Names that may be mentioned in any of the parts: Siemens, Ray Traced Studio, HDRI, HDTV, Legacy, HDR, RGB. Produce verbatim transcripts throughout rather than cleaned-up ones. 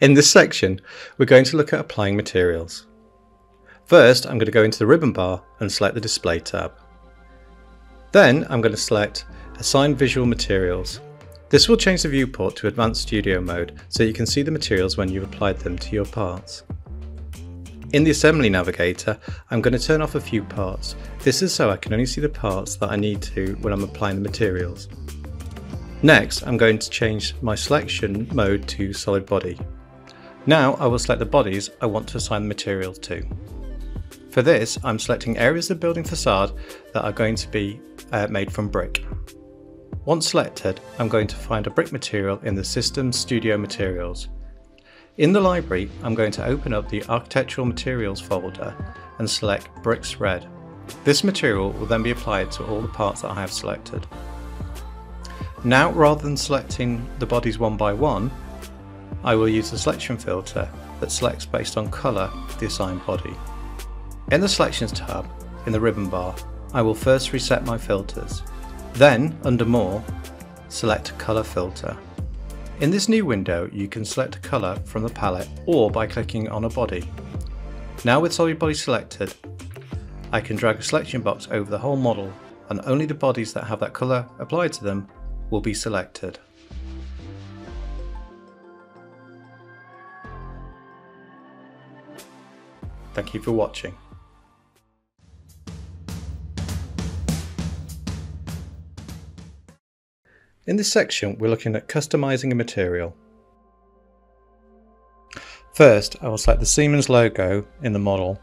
In this section, we're going to look at applying materials. First, I'm going to go into the ribbon bar and select the Display tab. Then I'm going to select Assign Visual Materials. This will change the viewport to Advanced Studio mode so you can see the materials when you've applied them to your parts. In the Assembly Navigator, I'm going to turn off a few parts. This is so I can only see the parts that I need to when I'm applying the materials. Next, I'm going to change my selection mode to Solid Body. Now I will select the bodies I want to assign the material to. For this, I'm selecting areas of building facade that are going to be uh, made from brick. Once selected, I'm going to find a brick material in the System Studio Materials. In the library, I'm going to open up the Architectural Materials folder and select Bricks Red. This material will then be applied to all the parts that I have selected. Now, rather than selecting the bodies one by one, I will use the selection filter that selects based on colour the assigned body. In the Selections tab, in the ribbon bar, I will first reset my filters. Then, under More, select Colour Filter. In this new window, you can select a colour from the palette or by clicking on a body. Now with Solid Body selected, I can drag a selection box over the whole model and only the bodies that have that colour applied to them will be selected. Thank you for watching. In this section, we're looking at customizing a material. First, I will select the Siemens logo in the model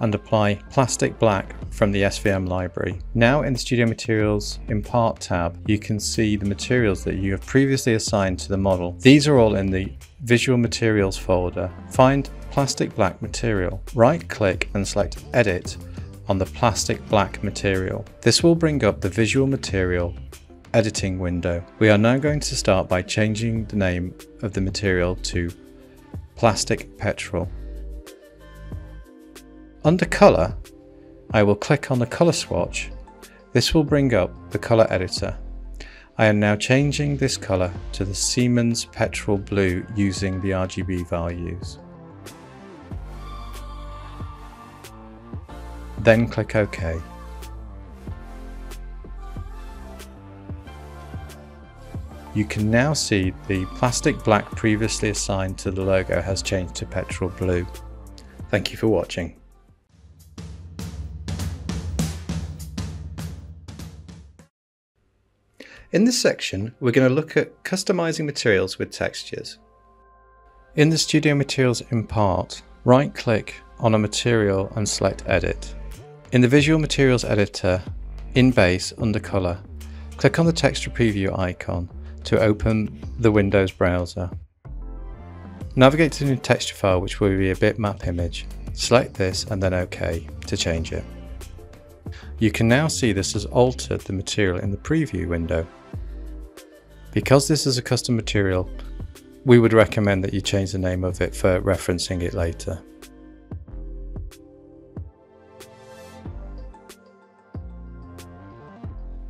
and apply Plastic Black from the S V M library. Now in the Studio Materials Impart tab, you can see the materials that you have previously assigned to the model. These are all in the Visual Materials folder. Find Plastic Black Material, right-click and select Edit on the Plastic Black Material. This will bring up the Visual Material editing window. We are now going to start by changing the name of the material to Plastic Petrol. Under Color, I will click on the color swatch. This will bring up the color editor. I am now changing this color to the Siemens Petrol Blue using the R G B values. Then click OK. You can now see the Plastic Black previously assigned to the logo has changed to Petrol Blue. Thank you for watching. In this section, we're going to look at customizing materials with textures. In the Studio Materials Impart, right-click on a material and select Edit. In the Visual Materials Editor, in Base, under Color, click on the Texture Preview icon to open the Windows browser. Navigate to the new texture file, which will be a bitmap image. Select this and then OK to change it. You can now see this has altered the material in the preview window. Because this is a custom material, we would recommend that you change the name of it for referencing it later.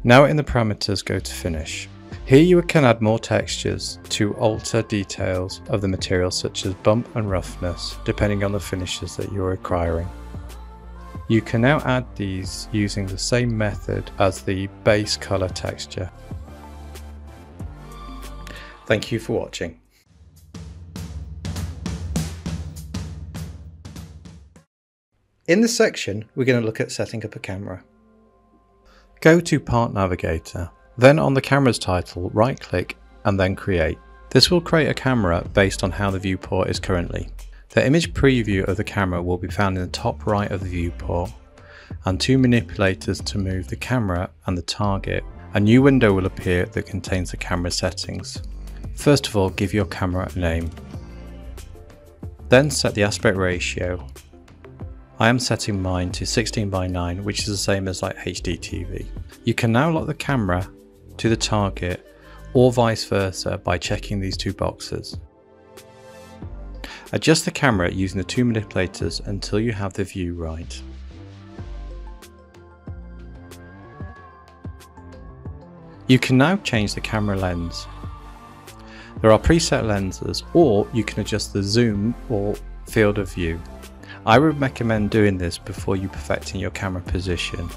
Now in the parameters, go to Finish. Here you can add more textures to alter details of the material such as bump and roughness, depending on the finishes that you're acquiring. You can now add these using the same method as the base color texture. Thank you for watching. In this section, we're going to look at setting up a camera. Go to Part Navigator. Then on the camera's title, right click and then Create. This will create a camera based on how the viewport is currently. The image preview of the camera will be found in the top right of the viewport and two manipulators to move the camera and the target. A new window will appear that contains the camera settings. First of all, give your camera a name. Then set the aspect ratio. I am setting mine to sixteen by nine, which is the same as like H D T V. You can now lock the camera to the target or vice versa by checking these two boxes. Adjust the camera using the two manipulators until you have the view right. You can now change the camera lens. There are preset lenses, or you can adjust the zoom or field of view. I would recommend doing this before you perfecting your camera position.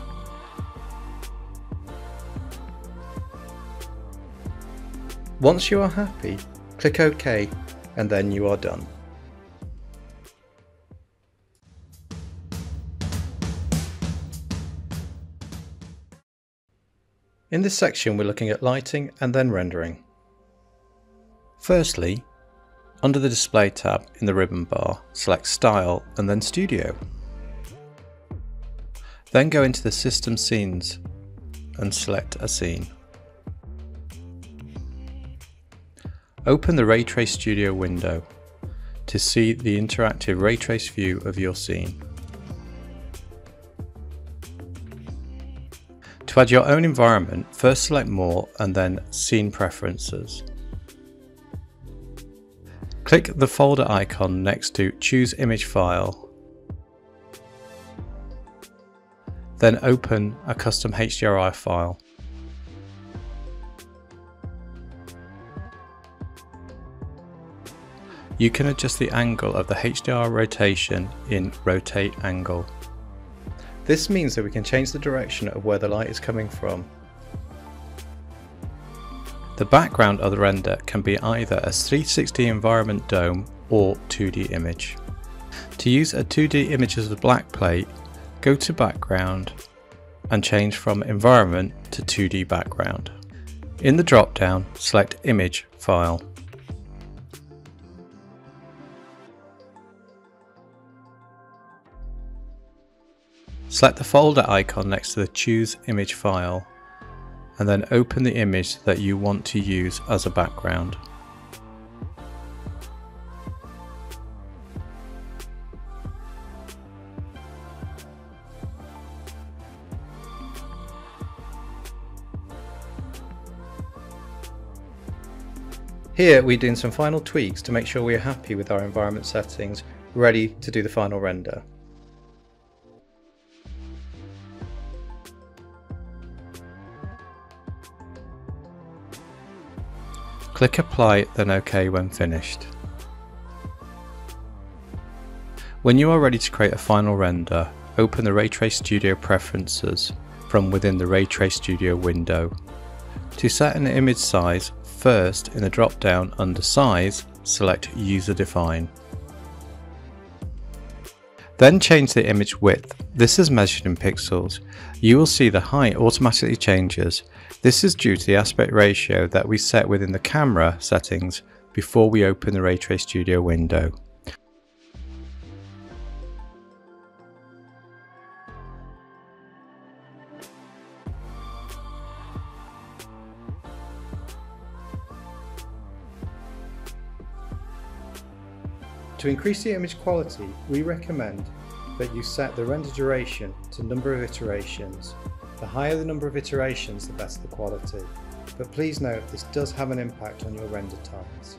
Once you are happy, click OK and then you are done. In this section we're looking at lighting and then rendering. Firstly, under the display tab in the ribbon bar, select Style and then Studio. Then go into the System Scenes and select a scene. Open the Ray Traced Studio window to see the interactive Ray Trace view of your scene. To add your own environment, first select More and then Scene Preferences. Click the folder icon next to Choose Image File. Then open a custom H D R I file. You can adjust the angle of the H D R rotation in Rotate Angle. This means that we can change the direction of where the light is coming from. The background of the render can be either a three sixty environment dome or two D image. To use a two D image as a black plate, go to Background and change from Environment to two D Background. In the drop down, select Image File. Select the folder icon next to the Choose Image File and then open the image that you want to use as a background. Here we're doing some final tweaks to make sure we're happy with our environment settings, ready to do the final render. Click Apply, then OK when finished. When you are ready to create a final render, open the Ray Traced Studio preferences from within the Ray Traced Studio window. To set an image size, first in the drop down under Size, select User Define. Then change the image width. This is measured in pixels. You will see the height automatically changes. This is due to the aspect ratio that we set within the camera settings before we open the Ray Traced Studio window. To increase the image quality, we recommend that you set the render duration to number of iterations. The higher the number of iterations, the better the quality. But please note, this does have an impact on your render times.